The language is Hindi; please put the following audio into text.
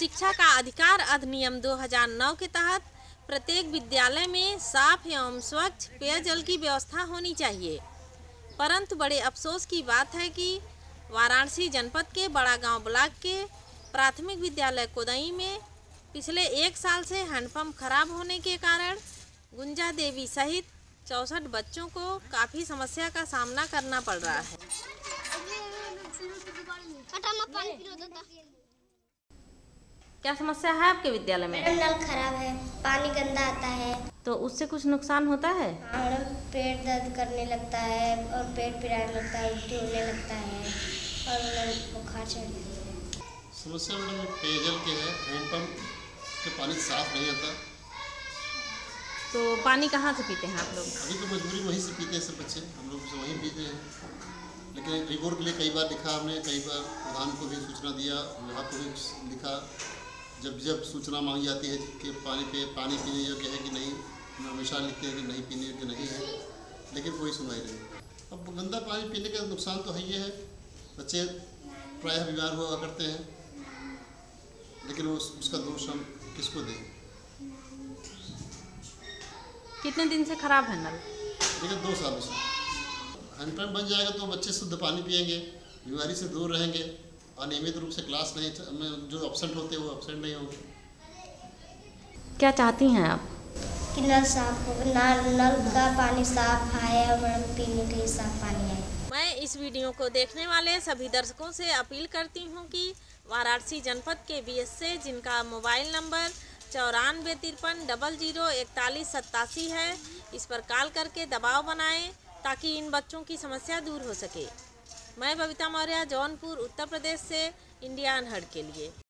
शिक्षा का अधिकार अधिनियम 2009 के तहत प्रत्येक विद्यालय में साफ एवं स्वच्छ पेयजल की व्यवस्था होनी चाहिए, परंतु बड़े अफसोस की बात है कि वाराणसी जनपद के बड़ागांव ब्लॉक के प्राथमिक विद्यालय कोदई में पिछले एक साल से हैंडपंप खराब होने के कारण गुंजा देवी सहित 64 बच्चों को काफ़ी समस्या का सामना करना पड़ रहा है। क्या समस्या है आपके विद्यालय में? नल खराब है, पानी गंदा आता है। तो उससे कुछ नुकसान होता है? पेट दर्द करने लगता है और पेट पिराने लगता है, उल्टी होने लगता है और बुखार चढ़ने लगता है। समस्या मैडम पेयजल की है, हैंडपम्प के पानी साफ नहीं आता। तो पानी कहाँ से पीते हैं आप लोग? अभी तो मजबूरी वहीं से पीते हैं, सब बच्चे हम लोग वहीं पीते हैं। लेकिन रिपोर्ट के लिए कई बार लिखा हमने, कई बार प्रधान को भी सूचना दिया, विभाग को भी लिखा। जब जब सूचना मांगी जाती है कि पानी पीने योग्य है कि नहीं, हम हमेशा लिखते हैं कि नहीं पीने योग्य नहीं है, लेकिन कोई सुनवाई नहीं। अब गंदा पानी पीने का नुकसान तो ही है, बच्चे प्रायः बीमार हुआ करते हैं, लेकिन उसका दोष हम किसको दें? कितने दिन से खराब है नल? लेकिन 2 सालों से। हैंडपम्प बन जाएगा तो बच्चे शुद्ध पानी पिएंगे, बीमारी से दूर रहेंगे, अनियमित रूप से क्लास नहीं, जो एब्सेंट होते हैं वो एब्सेंट नहीं होंगे। क्या चाहती हैं आप? कि नल साफ हो, नल का पानी साफ आए और पीने के लिए साफ पानी आए। मैं इस वीडियो को देखने वाले सभी दर्शकों से अपील करती हूं कि वाराणसी जनपद के BSA जिनका मोबाइल नंबर 9453004187 है, इस पर कॉल करके दबाव बनाएँ ताकि इन बच्चों की समस्या दूर हो सके। मैं बबीता मौर्य, जौनपुर, उत्तर प्रदेश से इंडिया अनहर्ड के लिए।